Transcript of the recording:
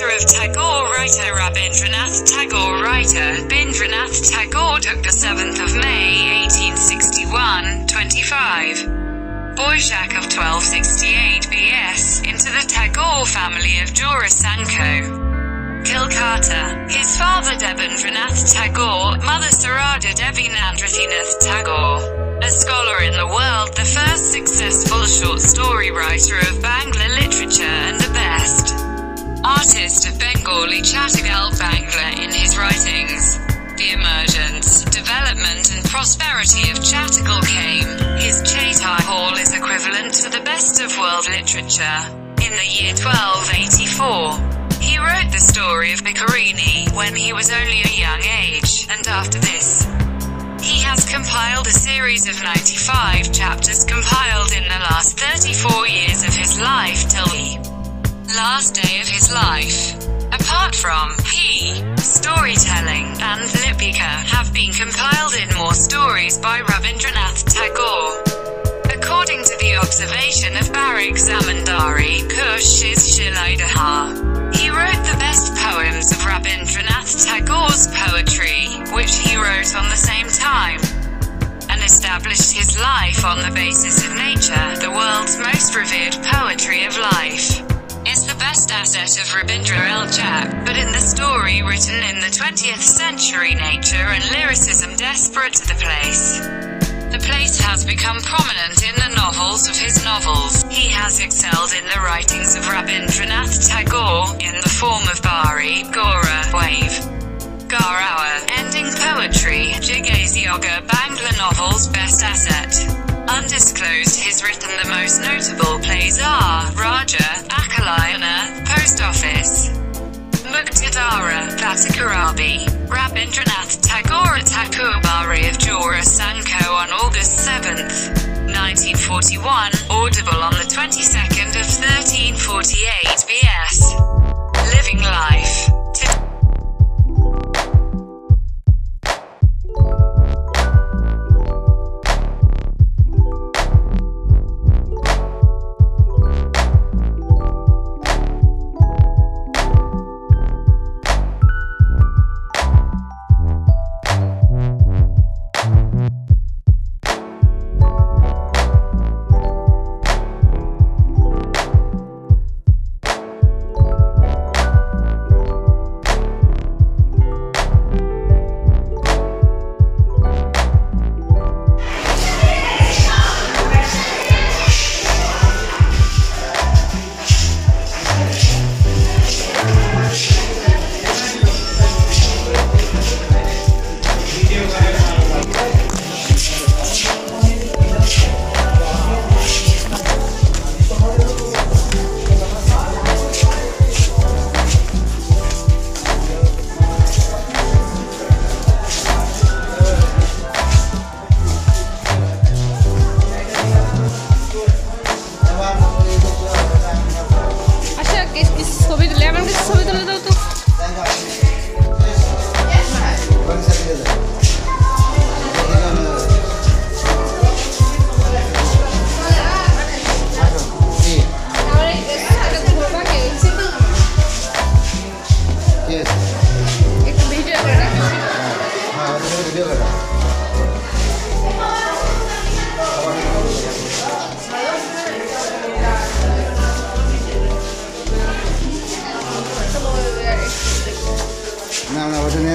writer of Tagore, writer Rabindranath Tagore, writer. Rabindranath Tagore took the 7th of May 1861, 25. Boishak of 1268 BS, into the Tagore family of Jorasanko, Kolkata. His father Debendranath Tagore, mother Sarada Devi Tagore. A scholar in the world, the first successful short story writer of Bangla literature and the best artist of Bengali Chhotogalpo Bangla in his writings. The emergence, development and prosperity of Chhattisgarh came. His Chaitai Hall is equivalent to the best of world literature. In the year 1284, he wrote the story of Bhikharini when he was only a young age, and after this, he has compiled a series of 95 chapters compiled in the last 34 years of his life till the last day of his life. Apart from P, storytelling, and Lipika, have been compiled in more stories by Rabindranath Tagore. According to the observation of Barak Zamindari, Kush is Shilaidaha. He wrote the best poems of Rabindranath Tagore's poetry, which he wrote on the same time, and established his life on the basis of nature. The world's most revered poetry of life is the best asset of Rabindranath Tagore, but in the story written in the 20th century, nature and lyricism desperate to the place. The place has become prominent in the novels of his novels. He has excelled in the writings of Rabindranath Tagore, in the form of Bari, Gora, Wave, Garawa, ending poetry, Jigazioga, Bangla novels. Best asset. Undisclosed. His written the most notable plays are Raja Akalayana, Post Office, Muktadara, Baktakarabi. Rabindranath Tagore Takubari of Jorasanko on August 7, 1941, audible on the 22nd of 1348 BS. Living life.